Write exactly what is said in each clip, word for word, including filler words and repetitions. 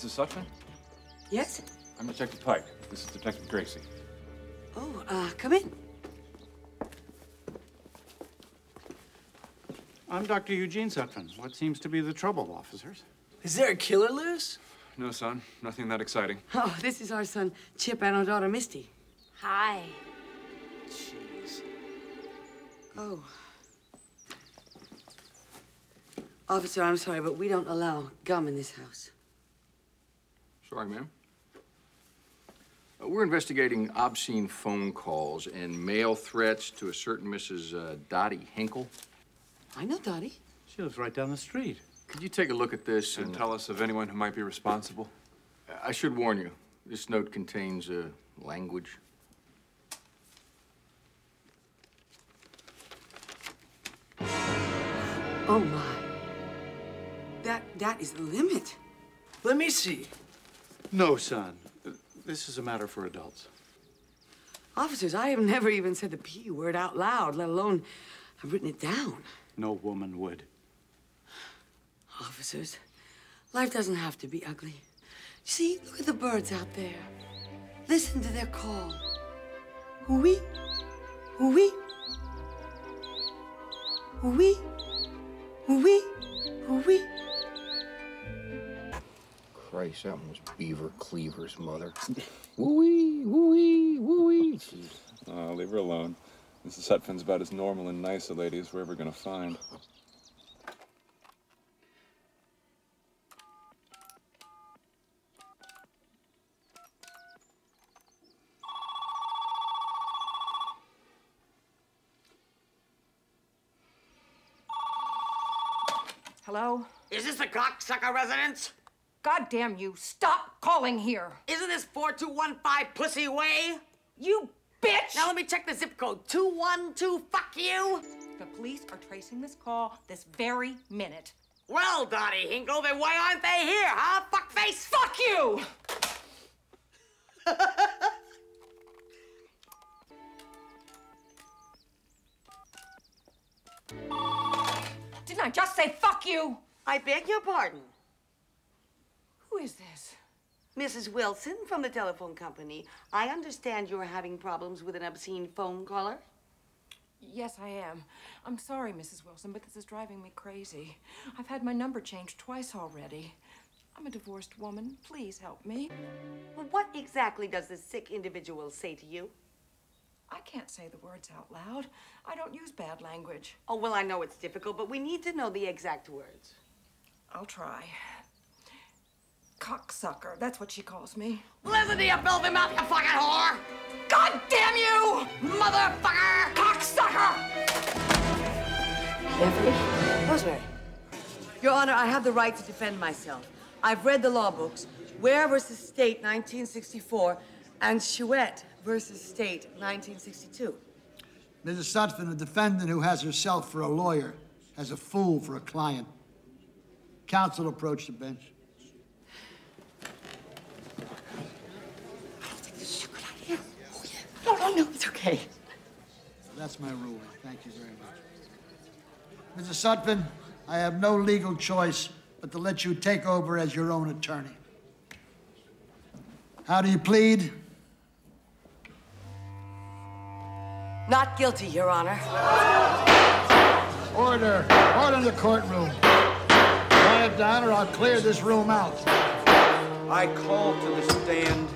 Missus Sutphin? Yes? I'm Detective Pike. This is Detective Gracie. Oh, uh, come in. I'm Doctor Eugene Sutphin. What seems to be the trouble, officers? Is there a killer loose? No, son. Nothing that exciting. Oh, this is our son, Chip, and our daughter, Misty. Hi. Jeez. Oh. Officer, I'm sorry, but we don't allow gum in this house. Sorry, ma'am. Uh, we're investigating obscene phone calls and mail threats to a certain Missus Uh, Dottie Hinkle. I know Dottie. She lives right down the street. Could you take a look at this and, and tell us of anyone who might be responsible? I should warn you, this note contains uh, language. Oh, my. That, that is the limit. Let me see. No, son. This is a matter for adults. Officers, I have never even said the P word out loud, let alone I've written it down. No woman would. Officers, life doesn't have to be ugly. See, look at the birds out there. Listen to their call. Hoo-wee, hoo-wee, hoo-wee, hoo-wee, hoo-wee. Christ, that one was Beaver Cleaver's mother. Woo-wee, woo-wee, woo-wee. Oh, leave her alone. Missus Sutphin's about as normal and nice a lady as we're ever gonna find. Hello? Is this the cocksucker residence? God damn you, stop calling here. Isn't this four two one five Pussy Way? You bitch! Now let me check the zip code. two one two, fuck you! The police are tracing this call this very minute. Well, Dottie Hinkle, then why aren't they here, huh, fuckface? Fuck you! Didn't I just say fuck you? I beg your pardon. Who is this? Missus Wilson from the telephone company. I understand you're having problems with an obscene phone caller. Yes, I am. I'm sorry, Missus Wilson, but this is driving me crazy. I've had my number changed twice already. I'm a divorced woman. Please help me. Well, what exactly does this sick individual say to you? I can't say the words out loud. I don't use bad language. Oh, well, I know it's difficult, but we need to know the exact words. I'll try. Cocksucker, that's what she calls me. Listen to your filthy mouth, you fucking whore! God damn you! Motherfucker! Cocksucker! Jeffrey? Rosemary. Your Honor, I have the right to defend myself. I've read the law books, Ware versus State, nineteen sixty-four, and Chouette versus State, nineteen sixty-two. Missus Sutphin, a defendant who has herself for a lawyer, has a fool for a client. Counsel approached the bench. No, no, no, it's okay. So that's my ruling. Thank you very much. Missus Sutphin, I have no legal choice but to let you take over as your own attorney. How do you plead? Not guilty, Your Honor. Order. Order in the courtroom. Quiet down or I'll clear this room out. I call to the stand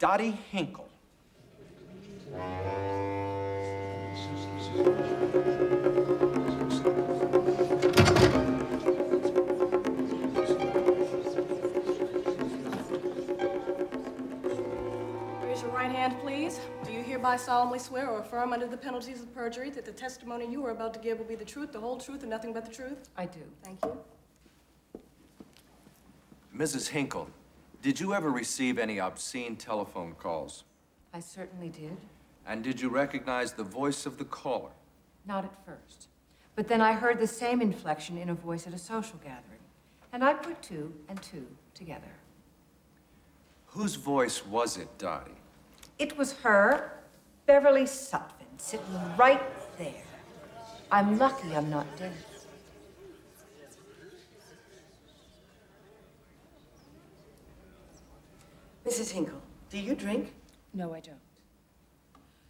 Dottie Hinkle. Raise your right hand, please. Do you hereby solemnly swear or affirm under the penalties of perjury that the testimony you are about to give will be the truth, the whole truth, and nothing but the truth? I do. Thank you. Missus Hinkle, did you ever receive any obscene telephone calls? I certainly did. And did you recognize the voice of the caller? Not at first. But then I heard the same inflection in a voice at a social gathering. And I put two and two together. Whose voice was it, Dottie? It was her, Beverly Sutphin, sitting right there. I'm lucky I'm not dead. Missus Hinkle, do you drink? No, I don't.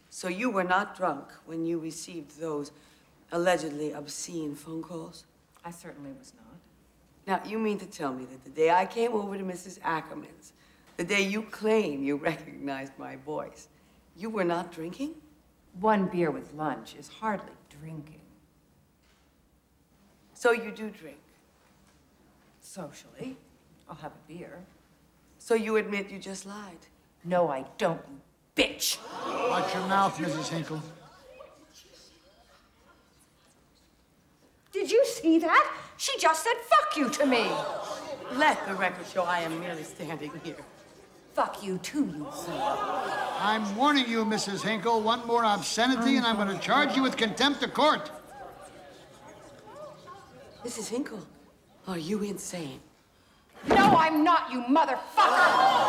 So you were not drunk when you received those allegedly obscene phone calls? I certainly was not. Now, you mean to tell me that the day I came over to Missus Ackerman's, the day you claim you recognized my voice, you were not drinking? One beer with lunch is hardly drinking. So you do drink? Socially. I'll have a beer. So you admit you just lied? No, I don't, you bitch! Watch your mouth, Missus Hinkle. Did you see that? She just said, fuck you to me. Let the record show I am merely standing here. Fuck you too, you whore. I'm warning you, Missus Hinkle. One more obscenity and I'm going to charge you with contempt of court. Missus Hinkle, are you insane? No, I'm not, you motherfucker!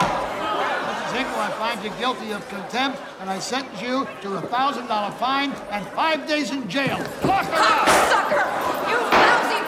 Missus Hinkle, I find you guilty of contempt and I sentence you to a thousand dollar fine and five days in jail. Lock her up! Cocksucker! You lousy